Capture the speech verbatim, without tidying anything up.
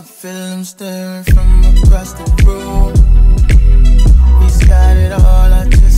I feel him staring from across the room. He's got it all, I just